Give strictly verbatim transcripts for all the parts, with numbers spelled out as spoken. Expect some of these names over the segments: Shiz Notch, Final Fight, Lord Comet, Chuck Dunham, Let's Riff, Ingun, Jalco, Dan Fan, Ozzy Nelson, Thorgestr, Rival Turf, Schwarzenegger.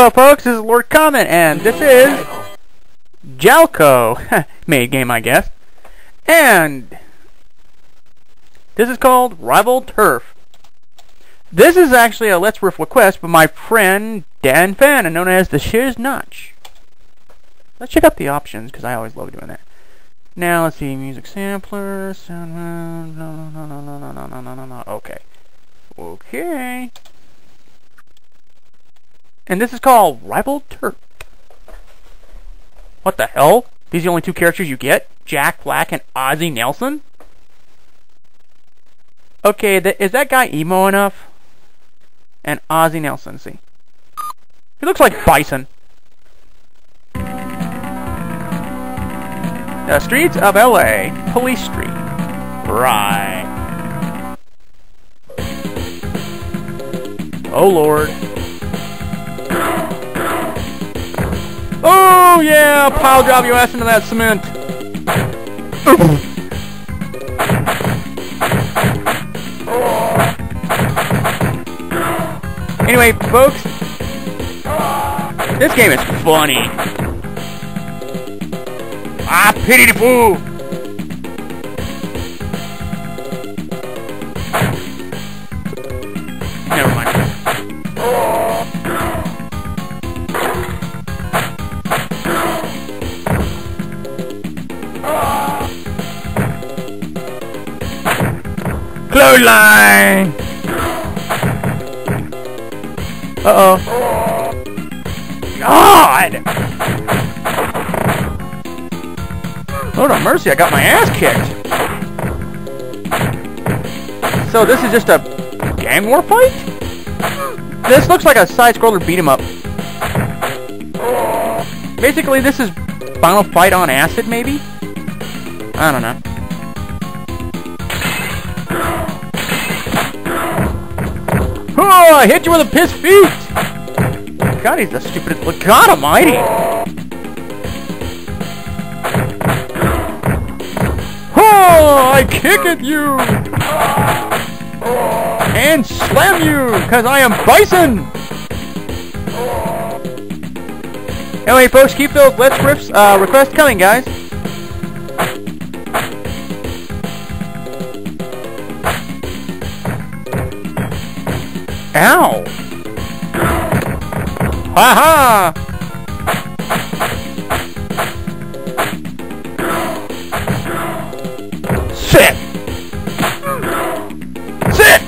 Hello folks, this is Lord Comet, and this is Jalco. Made game, I guess. And this is called Rival Turf. This is actually a Let's Riff request by my friend Dan Fan, and known as the Shiz Notch. Let's check out the options, because I always love doing that. Now let's see, music sampler, sound, no, no, no, no, no, no, no, no, no, no, okay. Okay. And this is called Rival Turf. What the hell? These are the only two characters you get? Jack Black and Ozzy Nelson? Okay, th is that guy emo enough? And Ozzy Nelson, see. He looks like Bison. The streets of L A, Police Street. Right. Oh Lord. Oh yeah, pile drive your ass into that cement. Oops. Anyway, folks, this game is funny. Ah, pity the fool. Never mind. Clothesline! Uh-oh. God! Lord of mercy, I got my ass kicked! So this is just a gang war fight? This looks like a side-scroller beat-em-up. Basically, this is Final Fight on acid, maybe? I don't know. Oh, I hit you with a piss feet! God, he's the stupidest. Look, God almighty! Oh, I kick at you! And slam you, because I am Bison! Anyway, folks, keep those Let's Riffs uh, requests coming, guys. Ow! Ha ha! Sit! Sit!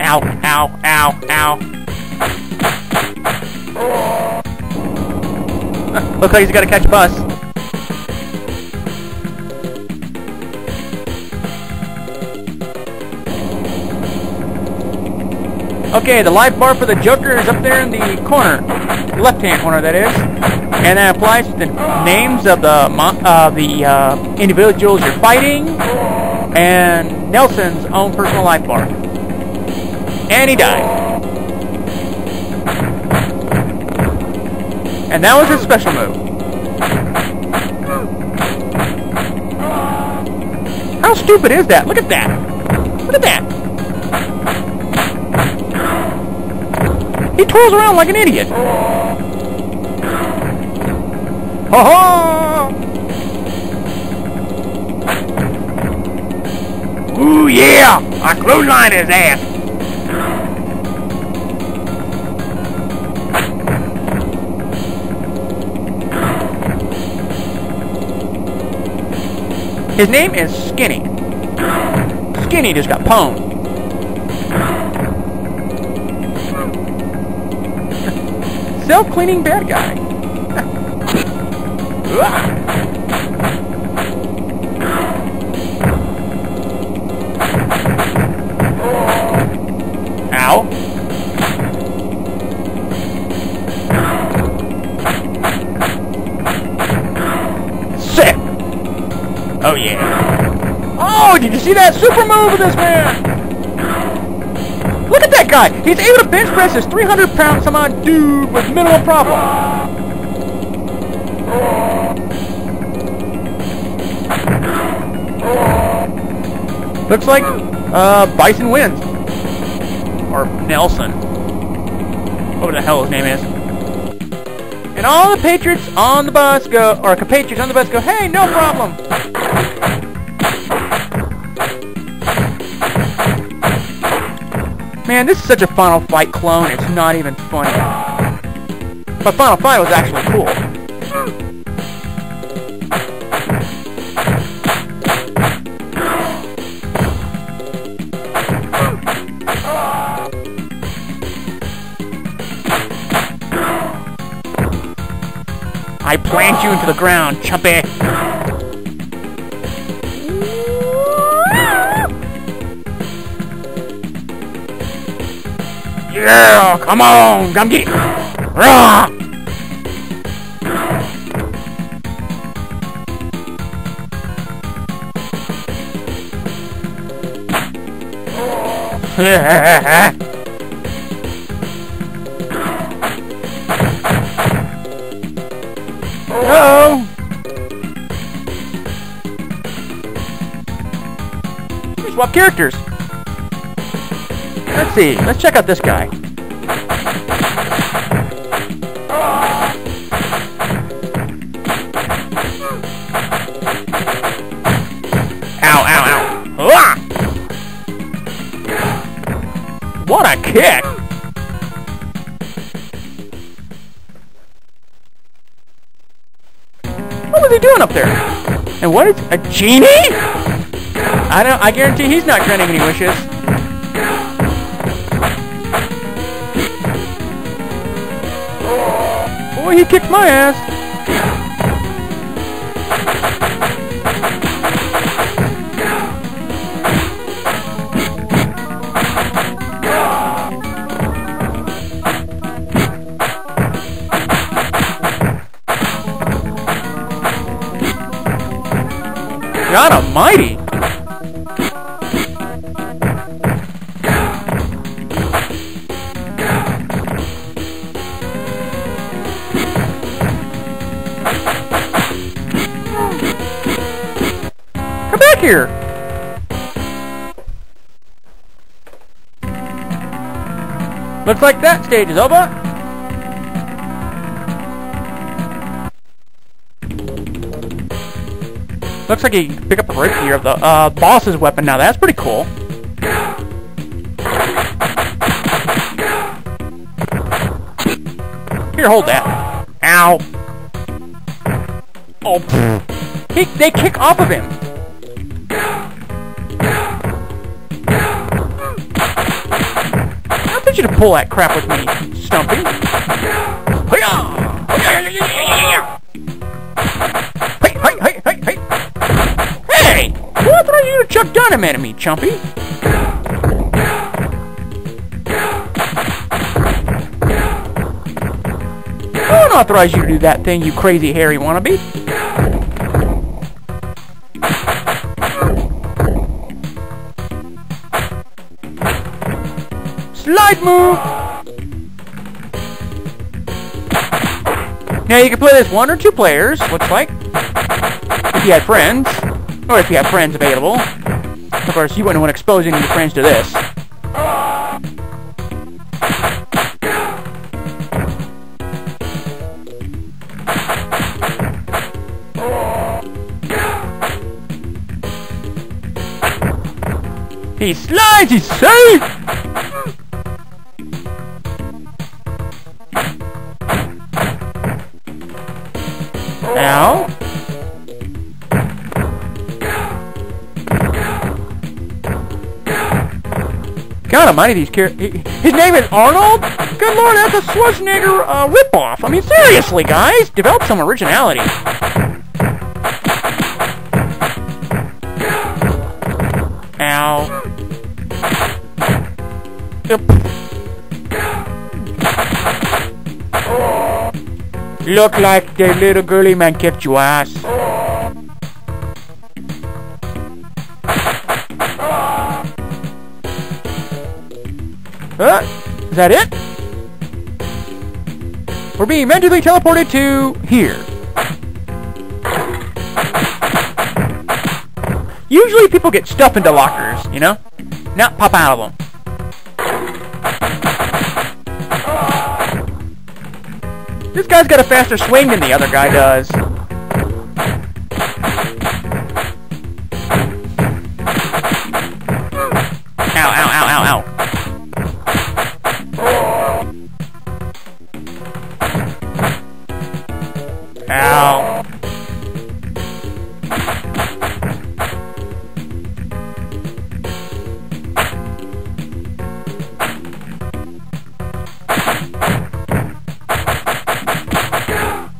Ow, ow, ow, ow. Looks like he's gotta catch a bus. Okay, the life bar for the Joker is up there in the corner, the left-hand corner, that is, and that applies to the names of the mo uh, the uh, individuals you're fighting, and Nelson's own personal life bar. And he died. And that was his special move. How stupid is that? Look at that! Look at that! He twirls around like an idiot. Ha ha! Ooh yeah! I clothesline his ass. His name is Skinny. Skinny just got pwned. Self-cleaning bad guy. Ow. Sick. Oh yeah. Oh, did you see that super move of this man? Look at that guy. He's able to bench press his three hundred pound some odd dude with minimal problem. Looks like uh, Bison wins. Or Nelson. whatever the hell his name is. And all the patriots on the bus go, or compatriots on the bus go, hey, no problem. Man, this is such a Final Fight clone, it's not even funny. But Final Fight was actually cool. I plant you into the ground, chumpy! Yeah, come on, come get it! Rah! Yeah. Uh-oh! We swap characters! Let's see, let's check out this guy. Ow, ow, ow! Ah! What a kick! Doing up there? And what is a genie? I don't I guarantee he's not granting any wishes. Boy, he kicked my ass. God almighty! Come back here! Looks like that stage is over. Looks like you can pick up the rapier of the uh, boss's weapon now. That's pretty cool. Here, hold that. Ow. Oh, pfft. He, they kick off of him. I bet you to pull that crap with me, Stumpy. Hey, hey, hey, hey. What are you, Chuck Dunham, at me, Chumpy? I don't authorize you to do that thing, you crazy hairy wannabe. Slide move! Now you can play this one or two players, looks like. If you had friends. Or if you have friends available. Of course, you wouldn't want exposing your friends to this. He slides, he's safe! Now. God almighty, these characters. His name is Arnold? Good lord, that's a Schwarzenegger uh, ripoff. I mean, seriously, guys. Develop some originality. Ow. Yep. Look like the little girly man kept your ass. Uh, is that it? We're being magically teleported to here. Usually people get stuff into lockers, you know? Not pop out of them. This guy's got a faster swing than the other guy does. Ow, ow, ow, ow, ow. Ow.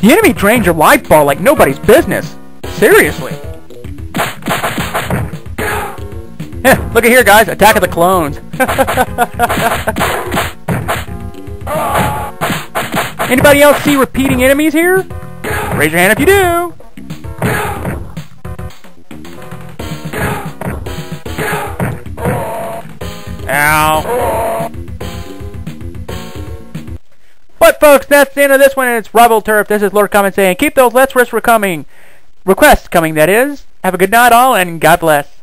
The enemy drains your life ball like nobody's business. Seriously. Heh, look at here, guys. Attack of the clones. Anybody else see repeating enemies here? Raise your hand if you do. Ow. But folks, that's the end of this one, and it's Rival Turf. This is Lord Comet saying, keep those Let's Riff coming. Requests coming, that is. Have a good night all, and God bless.